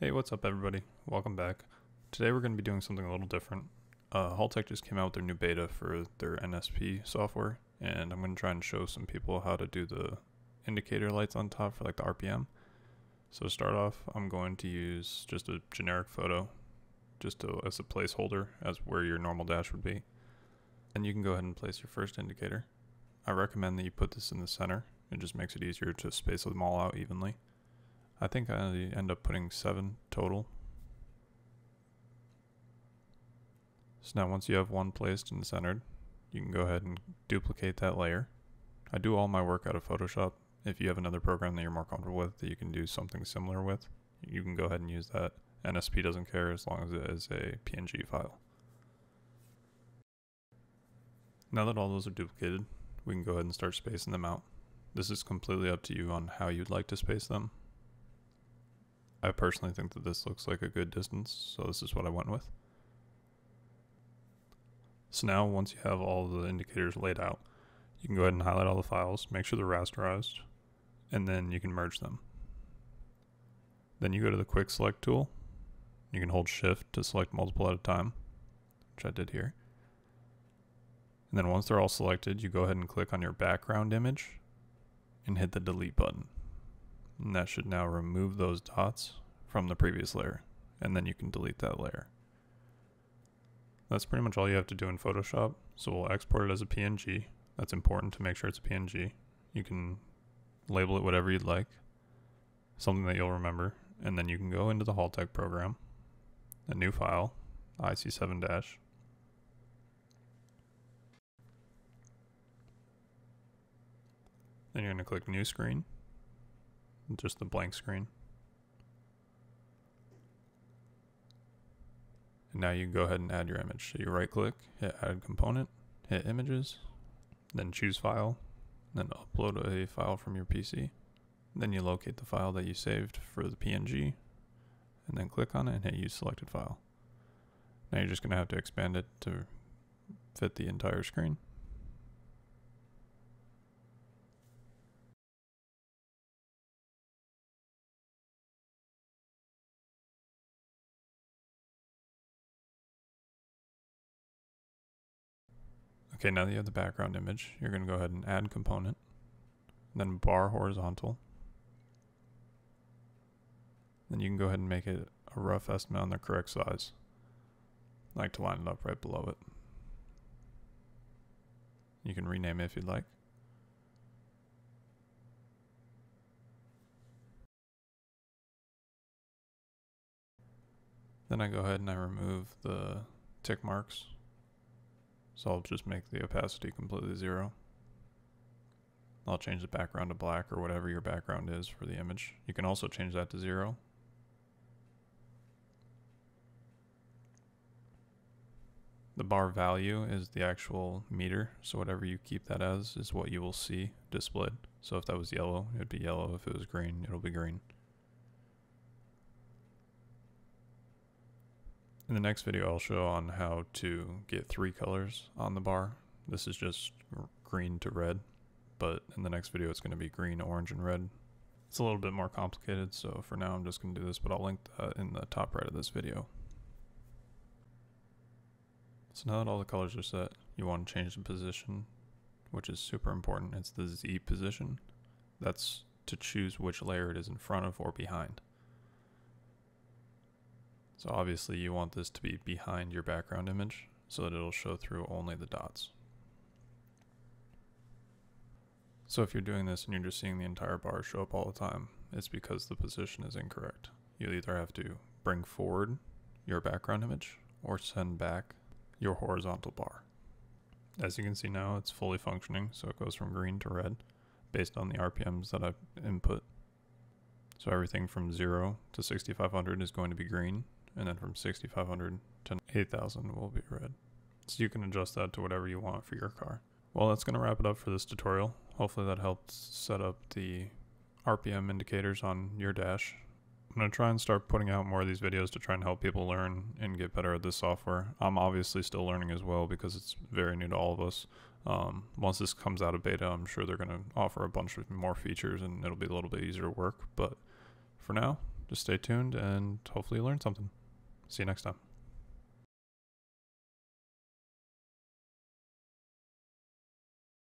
Hey, what's up everybody? Welcome back. Today we're going to be doing something a little different. Haltech just came out with their new beta for their NSP software, and I'm going to try and show some people how to do the indicator lights on top for like the RPM. So to start off, I'm going to use just a generic photo just as a placeholder as where your normal dash would be. And you can go ahead and place your first indicator. I recommend that you put this in the center. It just makes it easier to space them all out evenly. I think I end up putting 7 total. So now once you have one placed and centered, you can go ahead and duplicate that layer. I do all my work out of Photoshop. If you have another program that you're more comfortable with that you can do something similar with, you can go ahead and use that. NSP doesn't care as long as it is a PNG file. Now that all those are duplicated, we can go ahead and start spacing them out. This is completely up to you on how you'd like to space them. I personally think that this looks like a good distance, so this is what I went with. So now once you have all the indicators laid out, you can go ahead and highlight all the files, make sure they're rasterized, and then you can merge them. Then you go to the quick select tool. You can hold shift to select multiple at a time, which I did here. And then once they're all selected, you go ahead and click on your background image and hit the delete button. And that should now remove those dots from the previous layer, and then you can delete that layer. That's pretty much all you have to do in Photoshop. So we'll export it as a PNG. That's important to make sure it's a PNG. You can label it whatever you'd like, something that you'll remember, and then you can go into the Haltech program, a new file, IC7-, then you're going to click new screen, just the blank screen. And now you can go ahead and add your image. So you right click, hit add component, hit images, then choose file, then upload a file from your PC. Then you locate the file that you saved for the PNG and then click on it and hit use selected file. Now you're just going to have to expand it to fit the entire screen. Okay, now that you have the background image, you're going to go ahead and add component, then bar horizontal. Then you can go ahead and make it a rough estimate on the correct size. I like to line it up right below it. You can rename it if you'd like. Then I go ahead and I remove the tick marks. So I'll just make the opacity completely 0. I'll change the background to black or whatever your background is for the image. You can also change that to 0. The bar value is the actual meter, so whatever you keep that as is what you will see displayed. So if that was yellow, it'd be yellow. If it was green, it'll be green. In the next video, I'll show on how to get 3 colors on the bar. This is just green to red, but in the next video, it's going to be green, orange, and red. It's a little bit more complicated, so for now, I'm just going to do this, but I'll link that in the top right of this video. So now that all the colors are set, you want to change the position, which is super important. It's the Z position. That's to choose which layer it is in front of or behind. So obviously you want this to be behind your background image so that it'll show through only the dots. So if you're doing this and you're just seeing the entire bar show up all the time, it's because the position is incorrect. You either have to bring forward your background image or send back your horizontal bar. As you can see now, it's fully functioning, so it goes from green to red based on the RPMs that I've input. So everything from 0 to 6,500 is going to be green, and then from 6,500 to 8,000 will be red. So you can adjust that to whatever you want for your car. Well, that's going to wrap it up for this tutorial. Hopefully that helped set up the RPM indicators on your dash. I'm going to try and start putting out more of these videos to try and help people learn and get better at this software. I'm obviously still learning as well because it's very new to all of us. Once this comes out of beta, I'm sure they're going to offer a bunch of more features and it'll be a little bit easier to work. But for now, Just stay tuned and hopefully learn something. See you next time.